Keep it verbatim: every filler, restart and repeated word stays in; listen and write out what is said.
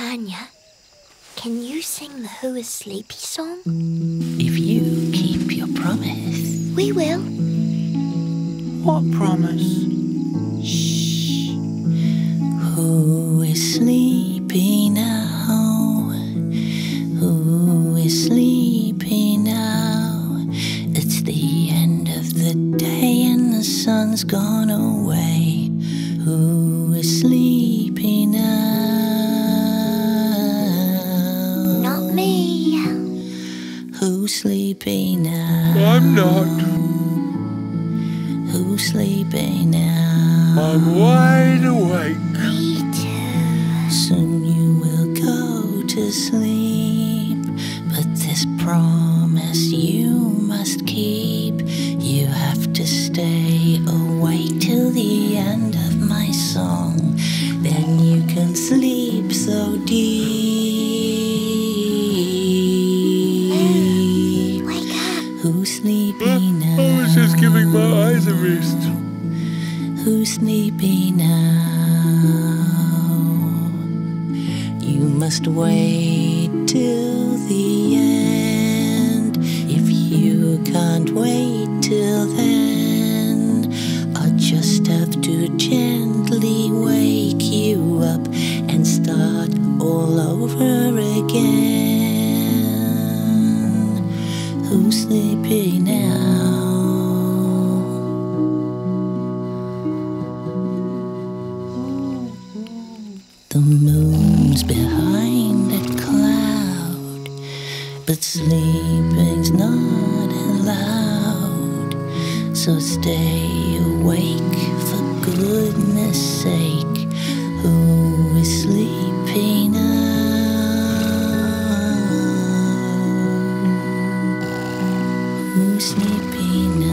Tanya, can you sing the Who is Sleepy song? If you keep your promise. We will. What promise? Shh. Who is sleepy now? Who is sleepy now? It's the end of the day and the sun's gone away. Who is sleepy now? Not me. Who's sleepy now? I'm not. Who's sleepy now? I'm wide awake. Me too. Soon you will go to sleep, but this promise you must keep. You have to stay awake till the end of my song, then you can sleep so deep. Wake up. Who's sleepy now? I was just giving my eyes a rest. Who's sleepy now? You must wait till the end. If you can't wait till then, I'll just have to gently wake you up and start all over again. Who's sleepy now? The moon's behind a cloud, but sleeping's not allowed. So stay awake, for goodness sake. Who is sleepy now? Who's sleepy now?